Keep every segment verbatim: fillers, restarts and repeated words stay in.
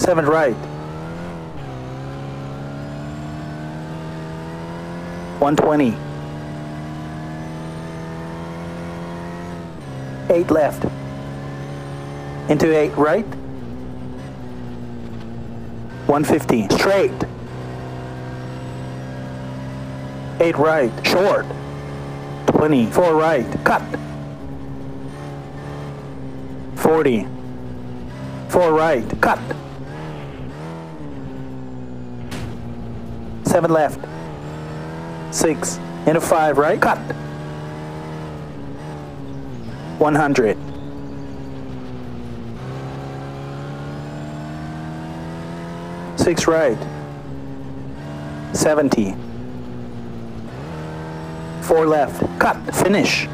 seven right. one twenty. eight left. Into eight right. one fifty. Straight. eight right. Short. twenty. four right. Cut. forty. four right. Cut. seven left. six. Into five right. Cut. one hundred. six right. seventy. four left. Cut. Finish.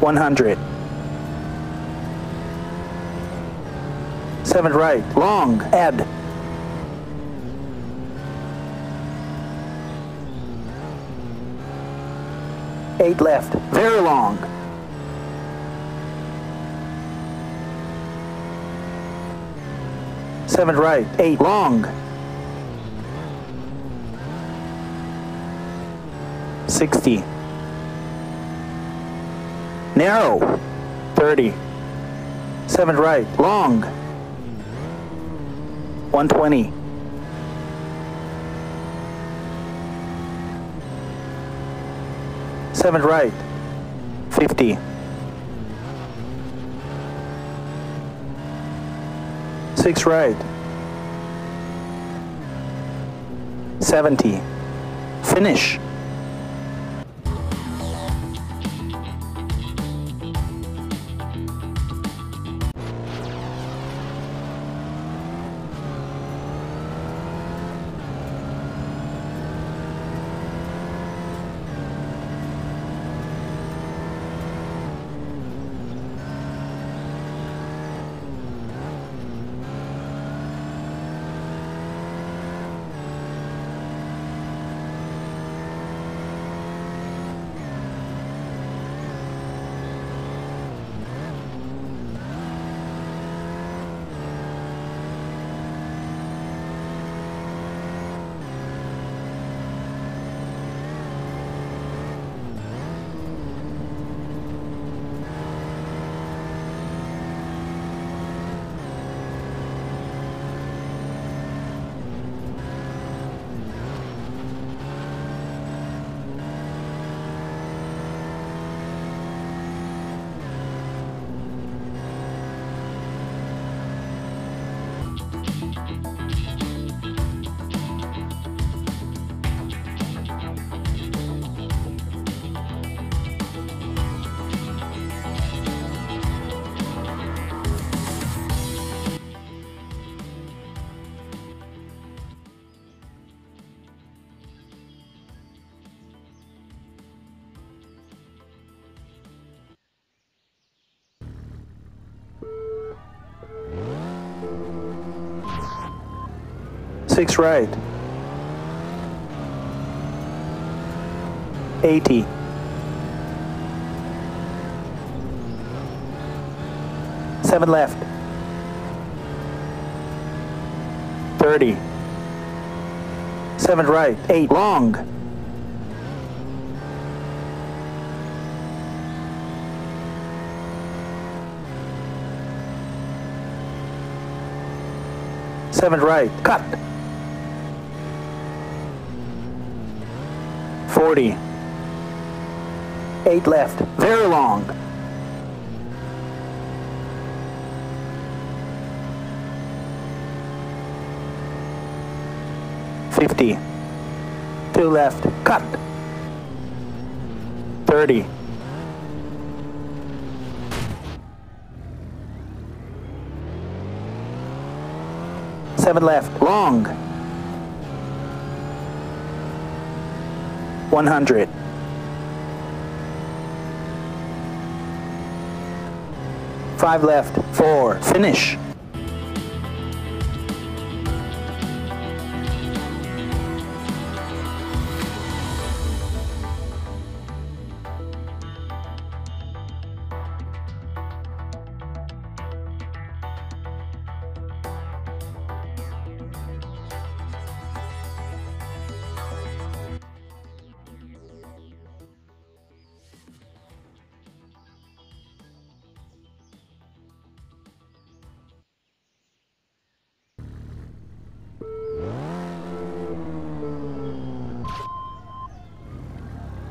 one hundred. seven right. Long. Add. eight left. Very long. seven right. eight. Long. sixty. Narrow. thirty. seven right. Long. one twenty. seven right. fifty. six right. seventy. Finish. six right. eighty. seven left. thirty. seven right. eight. Long. seven right, cut. forty. eight left, very long. fifty. two left, cut. thirty. seven left, long. one hundred. five left, four, finish.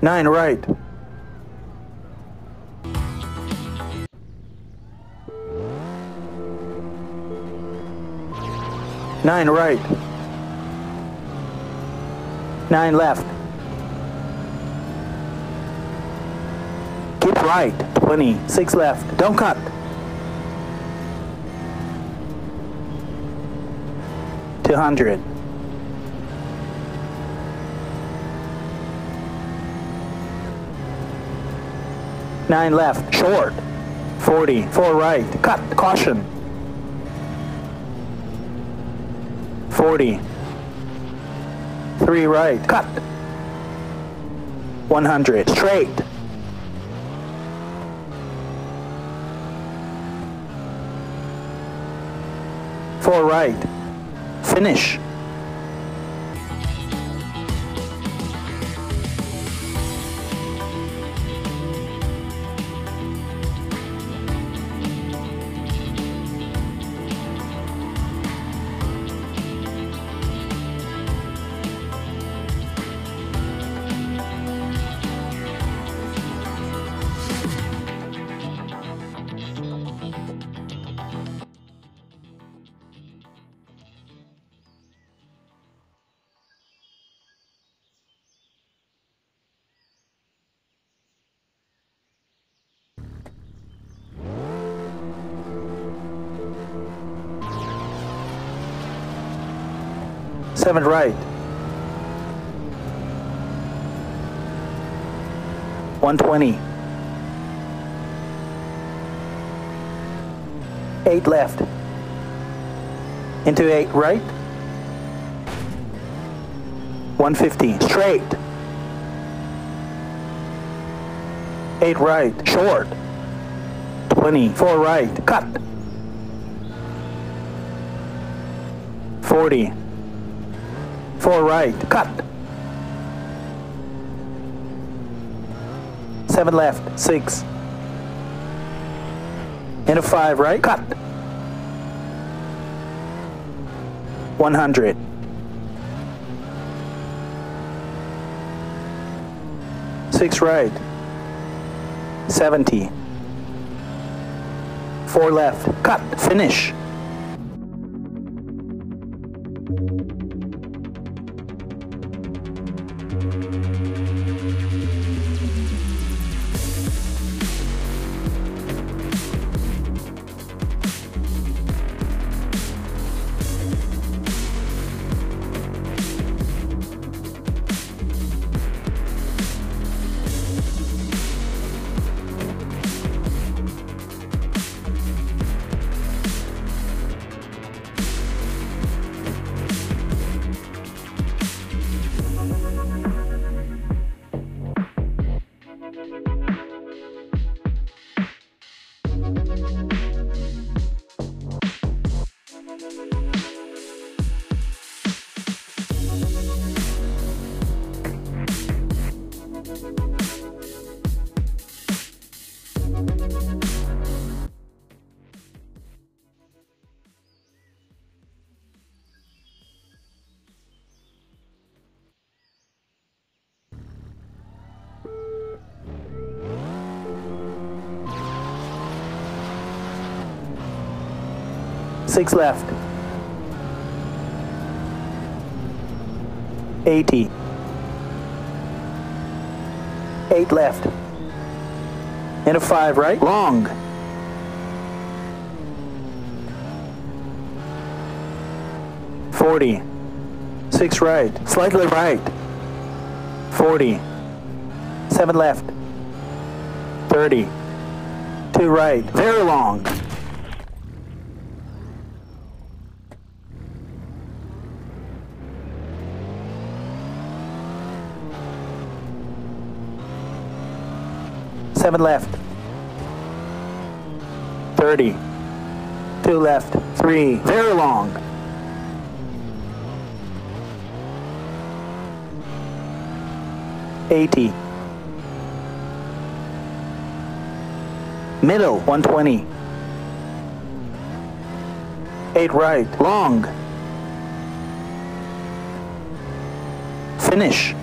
nine right. nine right. nine left. Keep right. twenty-six left. Don't cut. two hundred. nine left, short. forty, four right, cut, caution. forty. three right, cut. one hundred, straight. four right, finish. seven right. one twenty. eight left. Into eight right. one fifty. Straight. eight right. Short. twenty-four right. Cut. forty. four right, cut. seven left, six. Into five right, cut. one hundred. six right. seventy. four left, cut, finish. six left, eighty, eight left, and a five right, wrong. forty, six right, slightly right, forty, seven left, thirty, two right, very long. seven left, thirty, two left, three, very long. eighty, middle, one twenty, eight right, long, finish.